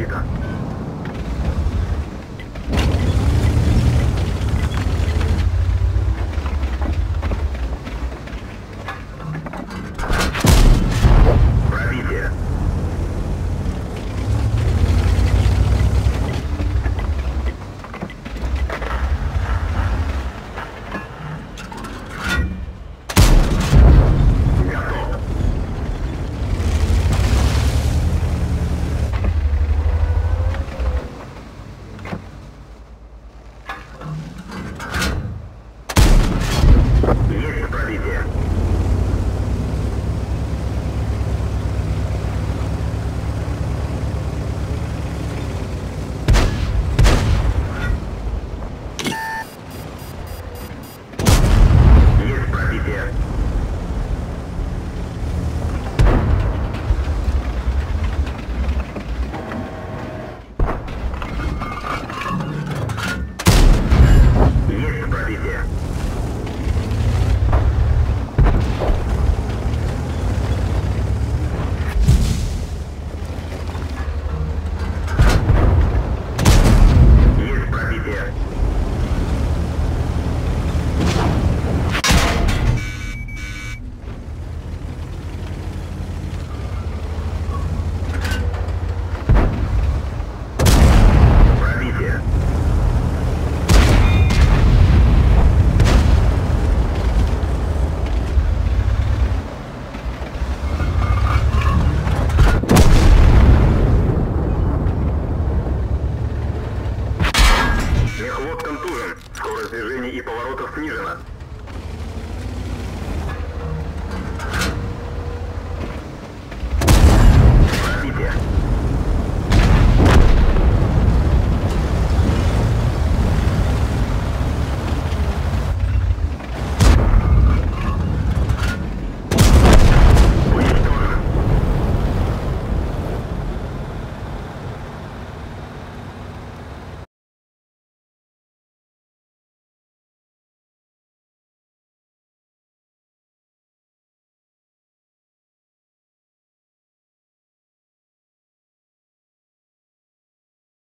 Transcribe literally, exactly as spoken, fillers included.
орбита.